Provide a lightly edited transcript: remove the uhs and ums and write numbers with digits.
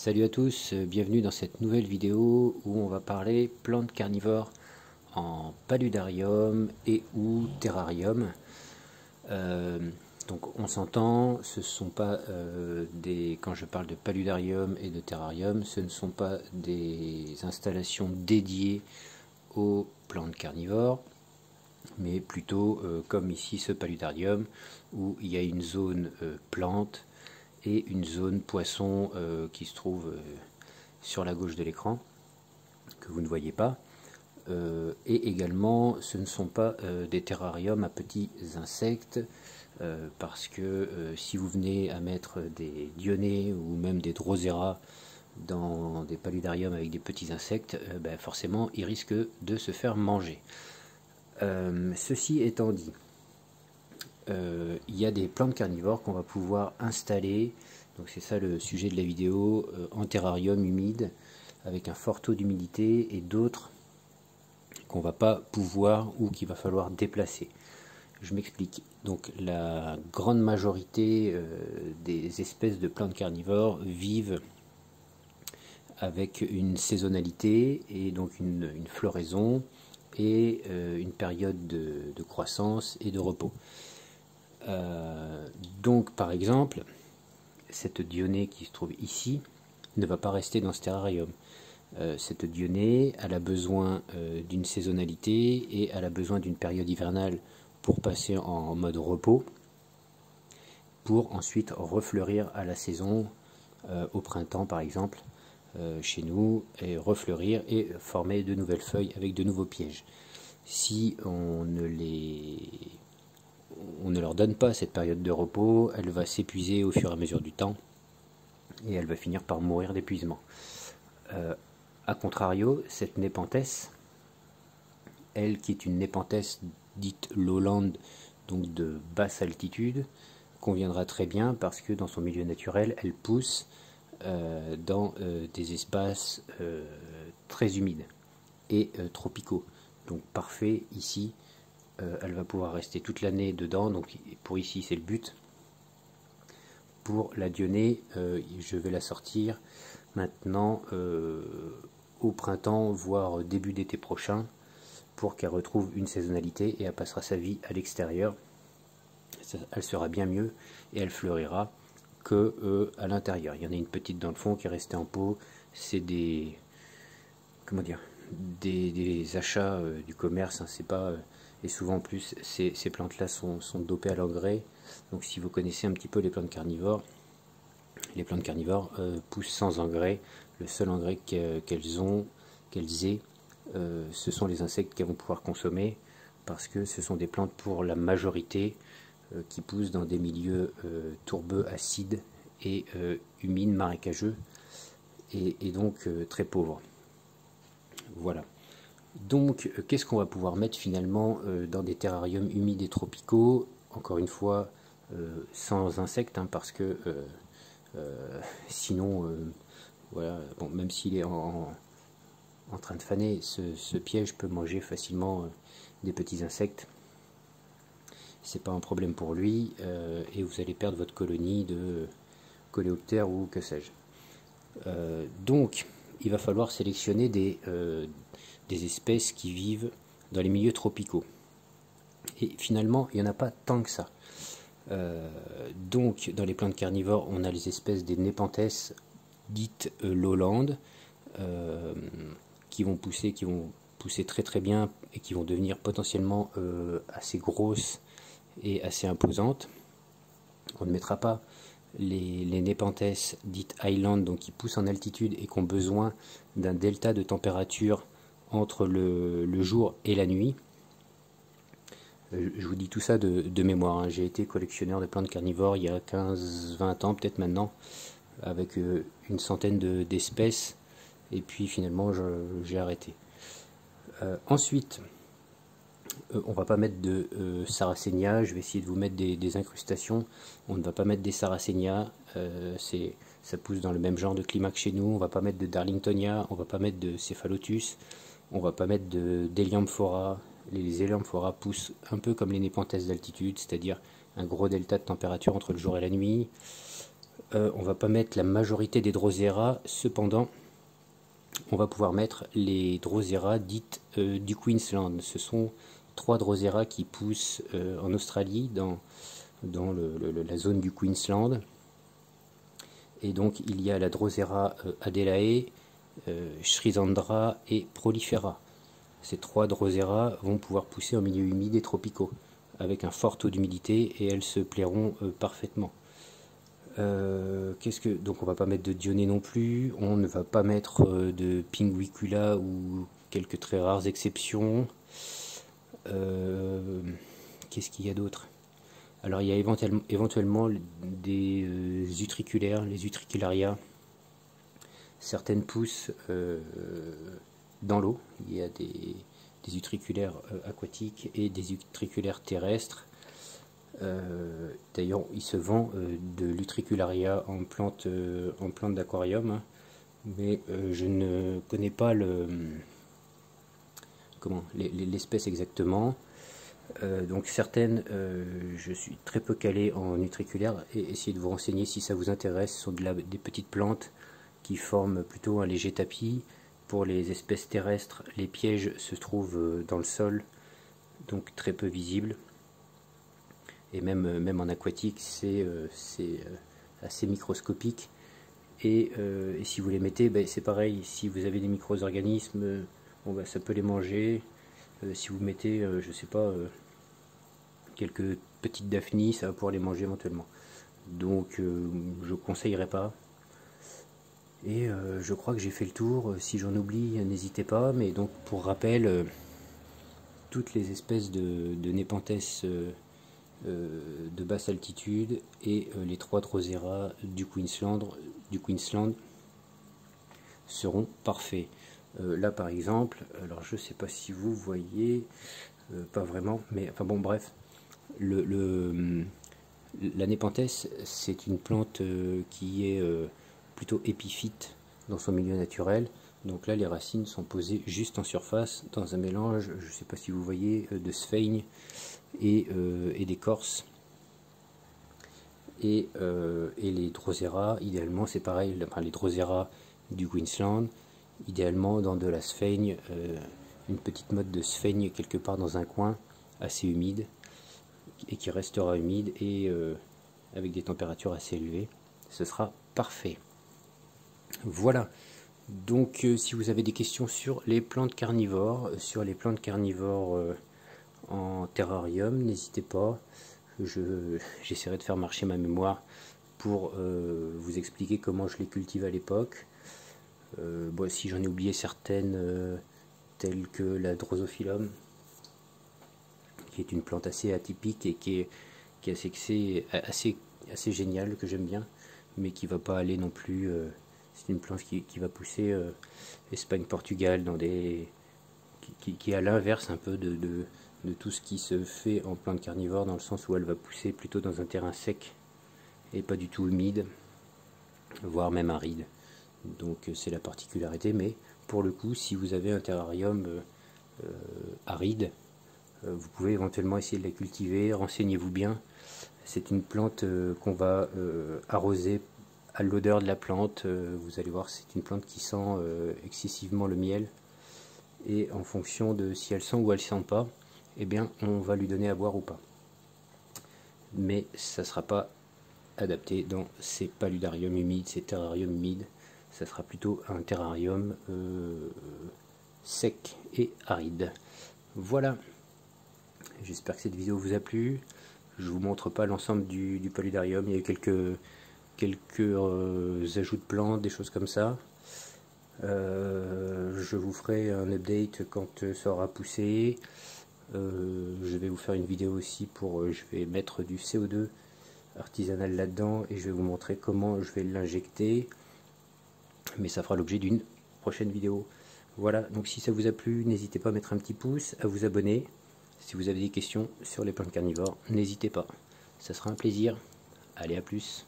Salut à tous, bienvenue dans cette nouvelle vidéo où on va parler plantes carnivores en paludarium et ou terrarium. Donc on s'entend, ce ne sont pas quand je parle de paludarium et de terrarium, ce ne sont pas des installations dédiées aux plantes carnivores, mais plutôt comme ici ce paludarium où il y a une zone plante et une zone poisson qui se trouve sur la gauche de l'écran, que vous ne voyez pas. Et également, ce ne sont pas des terrariums à petits insectes, parce que si vous venez à mettre des Dionaea ou même des Drosera dans des paludariums avec des petits insectes, ben forcément ils risquent de se faire manger. Ceci étant dit, il y a des plantes carnivores qu'on va pouvoir installer, donc c'est ça le sujet de la vidéo, en terrarium humide avec un fort taux d'humidité, et d'autres qu'on va pas pouvoir ou qu'il va falloir déplacer. Je m'explique. Donc la grande majorité des espèces de plantes carnivores vivent avec une saisonnalité et donc une floraison et une période de croissance et de repos. Donc par exemple, cette Dionaea qui se trouve ici ne va pas rester dans ce terrarium. Cette Dionaea, elle a besoin d'une saisonnalité et elle a besoin d'une période hivernale pour passer en mode repos, pour ensuite refleurir à la saison, au printemps par exemple, chez nous, et refleurir et former de nouvelles feuilles avec de nouveaux pièges. Si on ne leur donne pas cette période de repos, elle va s'épuiser au fur et à mesure du temps et elle va finir par mourir d'épuisement. A contrario, cette Nepenthes, elle qui est une Nepenthes dite lowland, donc de basse altitude, conviendra très bien parce que dans son milieu naturel, elle pousse dans des espaces très humides et tropicaux. Donc parfait, ici, elle va pouvoir rester toute l'année dedans, donc pour ici c'est le but. Pour la Dionaea, je vais la sortir maintenant au printemps, voire début d'été prochain, pour qu'elle retrouve une saisonnalité et elle passera sa vie à l'extérieur. Elle sera bien mieux et elle fleurira que à l'intérieur. Il y en a une petite dans le fond qui est restée en pot. C'est des, comment dire, des achats du commerce, hein, c'est pas et souvent en plus ces plantes là sont dopées à l'engrais. Donc si vous connaissez un petit peu les plantes carnivores, les plantes carnivores poussent sans engrais. Le seul engrais qu'elles aient, ce sont les insectes qu'elles vont pouvoir consommer, parce que ce sont des plantes pour la majorité qui poussent dans des milieux tourbeux, acides et humides, marécageux, et donc très pauvres. Voilà. Donc qu'est-ce qu'on va pouvoir mettre finalement dans des terrariums humides et tropicaux? Encore une fois, sans insectes, hein, parce que sinon, voilà, bon, même s'il est en train de faner, ce piège peut manger facilement des petits insectes. C'est pas un problème pour lui, et vous allez perdre votre colonie de coléoptères ou que sais-je. Donc, il va falloir sélectionner des espèces qui vivent dans les milieux tropicaux. Et finalement, il n'y en a pas tant que ça. Donc, dans les plantes carnivores, on a les espèces des Nepenthes dites lowland, qui vont pousser très très bien et qui vont devenir potentiellement assez grosses et assez imposantes. On ne mettra pas les Nepenthes dites highland, donc qui poussent en altitude et qui ont besoin d'un delta de température entre le jour et la nuit. Je vous dis tout ça de mémoire, hein. J'ai été collectionneur de plantes carnivores il y a 15-20 ans, peut-être maintenant, avec une centaine d'espèces, et puis finalement j'ai arrêté. Ensuite, on ne va pas mettre de Sarracenia, je vais essayer de vous mettre des incrustations. On ne va pas mettre des Sarracenia, ça pousse dans le même genre de climat que chez nous. On ne va pas mettre de Darlingtonia, on ne va pas mettre de Cephalotus, on ne va pas mettre d'Heliamphora. Les Heliamphora poussent un peu comme les Nepenthes d'altitude, c'est-à-dire un gros delta de température entre le jour et la nuit. on va pas mettre la majorité des Drosera, cependant on va pouvoir mettre les Drosera dites du Queensland. Ce sont 3 Drosera qui poussent en Australie, dans la zone du Queensland. Et donc il y a la Drosera Adelae, Chrysantha et Prolifera. Ces 3 Drosera vont pouvoir pousser en milieu humide et tropicaux, avec un fort taux d'humidité, et elles se plairont parfaitement. Donc on ne va pas mettre de Dionaea non plus, on ne va pas mettre de Pinguicula ou quelques très rares exceptions. Qu'est-ce qu'il y a d'autre? Alors il y a éventuellement des utriculaires, les Utricularia. Certaines poussent dans l'eau, il y a des utriculaires aquatiques et des utriculaires terrestres. D'ailleurs il se vend de l'Utricularia en plante d'aquarium, hein, mais je ne connais pas l'espèce exactement. Donc certaines, je suis très peu calé en utriculaire, et essayez de vous renseigner si ça vous intéresse. Ce sont des petites plantes qui forment plutôt un léger tapis. Pour les espèces terrestres, les pièges se trouvent dans le sol, donc très peu visibles. Et même en aquatique, c'est assez microscopique. Et si vous les mettez, ben, c'est pareil, si vous avez des micro-organismes, bon, ben, ça peut les manger. Si vous mettez, je sais pas, quelques petites daphnies, ça va pouvoir les manger éventuellement. Donc je ne conseillerais pas. Et je crois que j'ai fait le tour. Si j'en oublie, n'hésitez pas. Mais donc, pour rappel, toutes les espèces de Nepenthes de basse altitude et les 3 Drosera du Queensland seront parfaits. Là par exemple, alors je sais pas si vous voyez, pas vraiment, mais enfin bon bref, la Nepenthes, c'est une plante qui est plutôt épiphyte dans son milieu naturel. Donc là les racines sont posées juste en surface dans un mélange, je sais pas si vous voyez, de sphaigne et d'écorce. Et les Drosera, idéalement c'est pareil, enfin, les Drosera du Queensland, idéalement dans de la sphaigne, une petite motte de sphaigne quelque part dans un coin assez humide, et qui restera humide, et avec des températures assez élevées, ce sera parfait. Voilà, donc si vous avez des questions sur les plantes carnivores, en terrarium, n'hésitez pas, j'essaierai de faire marcher ma mémoire pour vous expliquer comment je les cultive à l'époque. Bon, si j'en ai oublié certaines, telles que la Drosophyllum, qui est une plante assez atypique et qui est assez géniale, que j'aime bien, mais qui va pas aller non plus. C'est une plante qui va pousser Espagne-Portugal, qui est à l'inverse un peu de tout ce qui se fait en plante carnivore, dans le sens où elle va pousser plutôt dans un terrain sec et pas du tout humide, voire même aride. Donc c'est la particularité, mais pour le coup, si vous avez un terrarium aride, vous pouvez éventuellement essayer de la cultiver. Renseignez-vous bien. C'est une plante qu'on va arroser à l'odeur de la plante. Vous allez voir, c'est une plante qui sent excessivement le miel, et en fonction de si elle sent ou elle sent pas, eh bien on va lui donner à boire ou pas, mais ça sera pas adapté dans ces paludariums humides, ces terrariums humides. Ça sera plutôt un terrarium sec et aride. Voilà, j'espère que cette vidéo vous a plu. Je vous montre pas l'ensemble du paludarium, il y a eu quelques ajouts de plantes, des choses comme ça. Je vous ferai un update quand ça aura poussé. Je vais vous faire une vidéo aussi je vais mettre du CO2 artisanal là-dedans, et je vais vous montrer comment je vais l'injecter. Mais ça fera l'objet d'une prochaine vidéo. Voilà, donc si ça vous a plu, n'hésitez pas à mettre un petit pouce, à vous abonner. Si vous avez des questions sur les plantes carnivores, n'hésitez pas. Ça sera un plaisir. Allez, à plus.